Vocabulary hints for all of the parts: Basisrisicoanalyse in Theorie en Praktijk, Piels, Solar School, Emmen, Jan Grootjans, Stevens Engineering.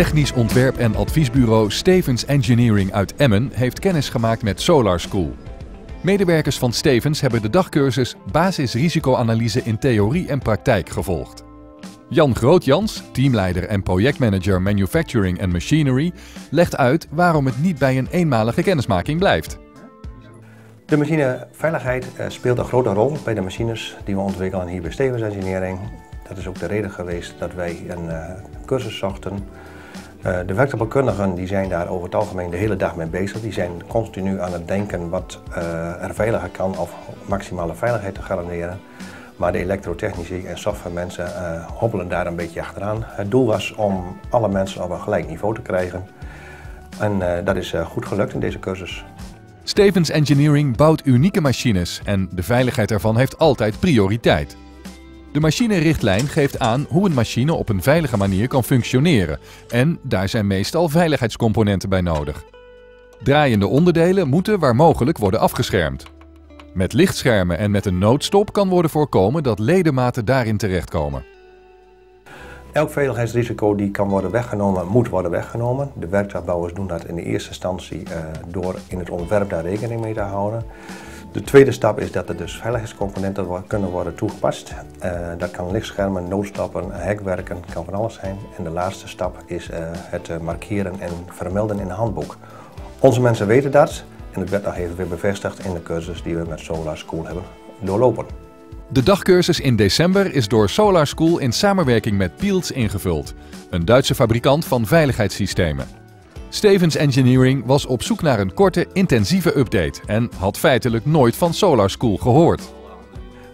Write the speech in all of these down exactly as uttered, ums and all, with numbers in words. Technisch ontwerp- en adviesbureau Stevens Engineering uit Emmen heeft kennis gemaakt met Solar School. Medewerkers van Stevens hebben de dagcursus Basisrisicoanalyse in Theorie en Praktijk gevolgd. Jan Grootjans, teamleider en projectmanager Manufacturing and Machinery, legt uit waarom het niet bij een eenmalige kennismaking blijft. De machineveiligheid speelt een grote rol bij de machines die we ontwikkelen hier bij Stevens Engineering. Dat is ook de reden geweest dat wij een uh, cursus zochten. Uh, de werktuigkundigen die zijn daar over het algemeen de hele dag mee bezig. Die zijn continu aan het denken wat uh, er veiliger kan of maximale veiligheid te garanderen. Maar de elektrotechnici en softwaremensen uh, hobbelen daar een beetje achteraan. Het doel was om alle mensen op een gelijk niveau te krijgen. En uh, dat is uh, goed gelukt in deze cursus. Stevens Engineering bouwt unieke machines en de veiligheid ervan heeft altijd prioriteit. De machinerichtlijn geeft aan hoe een machine op een veilige manier kan functioneren en daar zijn meestal veiligheidscomponenten bij nodig. Draaiende onderdelen moeten waar mogelijk worden afgeschermd. Met lichtschermen en met een noodstop kan worden voorkomen dat ledematen daarin terechtkomen. Elk veiligheidsrisico die kan worden weggenomen, moet worden weggenomen. De werktuigbouwers doen dat in de eerste instantie uh, door in het ontwerp daar rekening mee te houden. De tweede stap is dat er dus veiligheidscomponenten kunnen worden toegepast. Uh, dat kan lichtschermen, noodstappen, hekwerken, kan van alles zijn. En de laatste stap is uh, het markeren en vermelden in een handboek. Onze mensen weten dat en het werd nog even weer bevestigd in de cursus die we met Solar School hebben doorlopen. De dagcursus in december is door Solar School in samenwerking met Piels ingevuld, een Duitse fabrikant van veiligheidssystemen. Stevens Engineering was op zoek naar een korte, intensieve update en had feitelijk nooit van Solar School gehoord.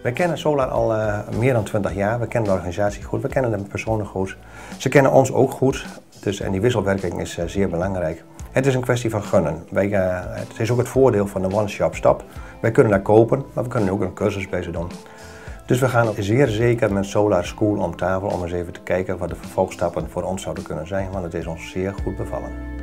Wij kennen Solar al uh, meer dan twintig jaar, we kennen de organisatie goed, we kennen de personen goed. Ze kennen ons ook goed, dus, en die wisselwerking is uh, zeer belangrijk. Het is een kwestie van gunnen. Wij, uh, het is ook het voordeel van de one-shop-stop. Wij kunnen daar kopen, maar we kunnen ook een cursus bij ze doen. Dus we gaan zeer zeker met Solar School om tafel om eens even te kijken wat de vervolgstappen voor ons zouden kunnen zijn, want het is ons zeer goed bevallen.